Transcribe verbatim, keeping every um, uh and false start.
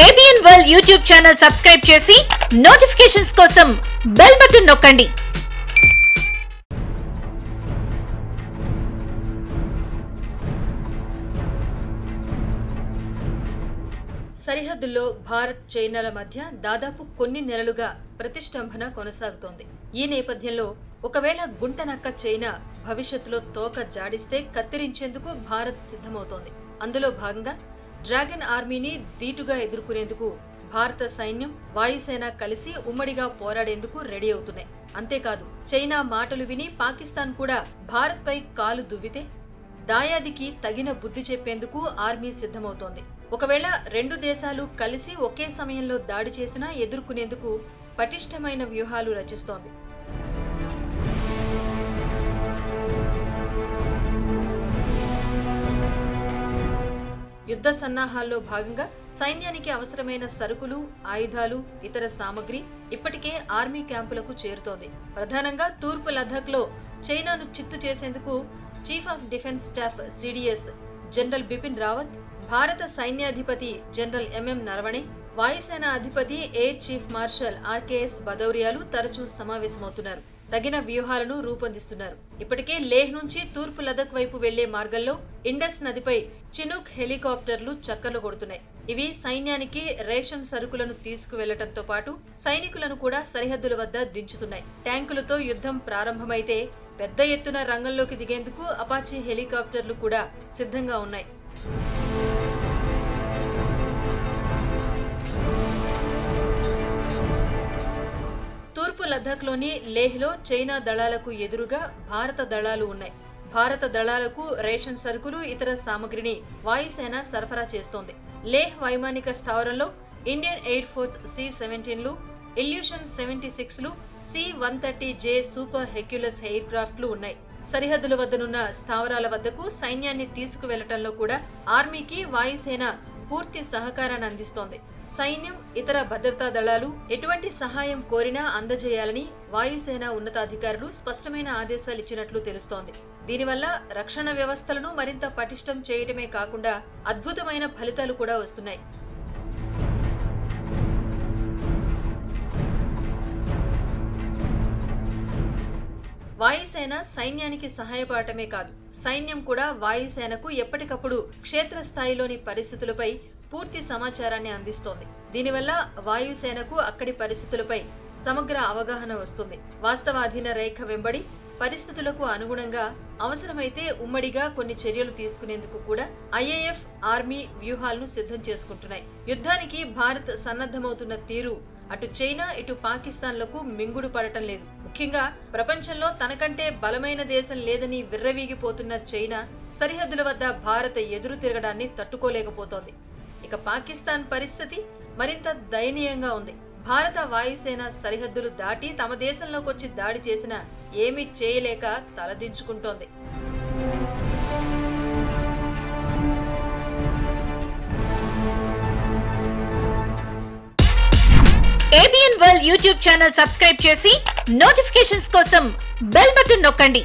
A B N World YouTube channel subscribe చేసి notifications కోసం bell button నొక్కండి। సరిహద్దులో భారత్ చైనాల మధ్య దాదాపు కొన్ని నెలలుగా ప్రతిష్టంభన కొనసాగుతోంది। ఈ నేపథ్యంలో ఒకవేళ గుంటనక్క చైనా భవిష్యత్తులో తోక జాడిస్తే కత్తిరించేందుకు భారత్ సిద్ధమవుతోంది। అందులో భాగంగా డ్రాగన్ ఆర్మీని దీటుగా ఎదుర్కొనేందుకు భారత సైన్యం వాయుసేన కలిసి ఉమ్మడిగా పోరాడేందుకు రెడీ అవుతున్నాయి। అంతేకాదు చైనా మాటలు విని పాకిస్తాన్ కూడా భారత్పై కాలు దువ్వితే దాయాదికి తగిన బుద్ధి చెప్పేందుకు ఆర్మీ సిద్ధమవుతోంది। ఒకవేళ రెండు దేశాలు కలిసి ఒకే సమయంలో దాడి చేసినా ఎదుర్కొనేందుకు పటిష్టమైన వ్యూహాలు రచిస్తోంది। యుద్ధ సన్నాహాల్లో భాగంగా సైన్యానికి అవసరమైన సరుకులు, ఆయుధాలు, ఇతర సామగ్రి ఇప్పటికే ఆర్మీ క్యాంపులకు చేరుతోంది। ప్రధానంగా తూర్పు లద్దాఖ్లో చైనాను చిత్తు చేసేందుకు chief of defence staff CDS general Bipin Rawat, భారత సైన్యాధిపతి జనరల్ ఎంఎం నరవణే, వాయుసేన అధిపతి ఎయిర్ చీఫ్ మార్షల్ ఆర్కేఎస్ భదౌరియాలు తరచూ సమావేశమవుతున్నారు, తగిన వ్యూహాలను రూపొందిస్తున్నారు। ఇప్పటికే లేహ్ నుంచి తూర్పు లదక్ వైపు వెళ్లే మార్గంలో ఇండస్ నదిపై చినుక్ హెలికాప్టర్లు చక్కర్లు కొడుతున్నాయి। ఇవి సైన్యానికి రేషన్ సరుకులను తీసుకువెళ్లటంతో పాటు సైనికులను కూడా సరిహద్దుల వద్ద దించుతున్నాయి। ట్యాంకులతో యుద్ధం ప్రారంభమైతే పెద్ద ఎత్తున రంగంలోకి దిగేందుకు అపాచీ హెలికాప్టర్లు కూడా సిద్ధంగా ఉన్నాయి। తూర్పు లద్దాఖ్లోని లేహ్లో చైనా దళాలకు ఎదురుగా భారత దళాలు ఉన్నాయి। భారత దళాలకు రేషన్ సరుకులు, ఇతర సామగ్రిని వాయుసేన సరఫరా చేస్తోంది। లేహ్ వైమానిక స్థావరంలో ఇండియన్ ఎయిర్ ఫోర్స్ సి సెవెంటీన్లు, ఇల్యూషన్ సెవెంటీ సిక్స్లు, C one thirty J super Hercules air క్రాఫ్ట్లు ఉన్నాయి। సరిహద్దుల వద్దనున్న స్థావరాల వద్దకు సైన్యాన్ని తీసుకువెళ్లటంలో కూడా ఆర్మీకి వాయుసేన పూర్తి సహకారాన్ని అందిస్తోంది। సైన్యం, ఇతర భద్రతా దళాలు ఎటువంటి సహాయం కోరినా అందజేయాలని వాయుసేన ఉన్నతాధికారులు స్పష్టమైన ఆదేశాలు ఇచ్చినట్లు తెలుస్తోంది। దీనివల్ల రక్షణ వ్యవస్థలను మరింత పటిష్టం చేయడమే కాకుండా అద్భుతమైన ఫలితాలు కూడా వస్తున్నాయి। వాయుసేన సైన్యానికి సహాయపడటమే కాదు, సైన్యం కూడా వాయుసేనకు ఎప్పటికప్పుడు క్షేత్రస్థాయిలోని పరిస్థితులపై పూర్తి సమాచారాన్ని అందిస్తోంది। దీనివల్ల వాయుసేనకు అక్కడి పరిస్థితులపై సమగ్ర అవగాహన వస్తుంది। వాస్తవాధీన రేఖ వెంబడి పరిస్థితులకు అనుగుణంగా అవసరమైతే ఉమ్మడిగా కొన్ని చర్యలు తీసుకునేందుకు కూడా ఐఏఎఫ్ ఆర్మీ వ్యూహాలను సిద్ధం చేసుకుంటున్నాయి। యుద్ధానికి భారత్ సన్నద్ధమవుతున్న తీరు అటు చైనా, ఇటు పాకిస్తాన్లకు మింగుడు పడటం లేదు। ముఖ్యంగా ప్రపంచంలో తనకంటే బలమైన దేశం లేదని విర్రవీగిపోతున్న చైనా సరిహద్దుల వద్ద భారత్ ఎదురు తిరగడాన్ని తట్టుకోలేకపోతోంది। ఇక పాకిస్తాన్ పరిస్థితి మరింత దయనీయంగా ఉంది। భారత వాయుసేన సరిహద్దులు దాటి తమ దేశంలోకొచ్చి దాడి చేసినా ఏమీ చేయలేక తలదించుకుంటోంది। A B N World YouTube channel subscribe చేసి నోటిఫికేషన్స్ కోసం బెల్ బటన్ నొక్కండి।